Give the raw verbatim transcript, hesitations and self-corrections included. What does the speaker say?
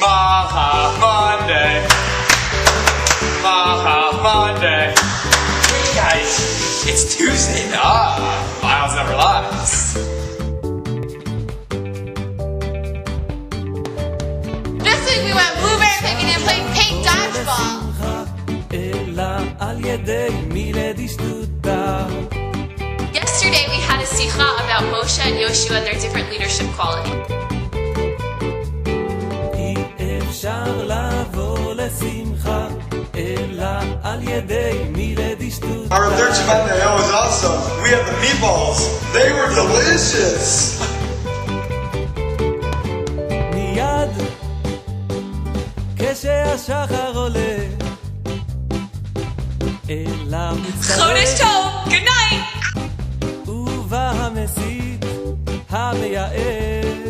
Mach Hach Monday. Mach Hach Monday. Hey guys, it's Tuesday. Ah, Miles never lost. This week we went blueberry picking and played pink dodgeball. Yesterday we had a sicha about Moshe and Yoshua and their different leadership qualities. Our third Shabbat in a row was awesome. We had the meatballs. They were delicious. Chodesh Tov. Good night. Hameya'er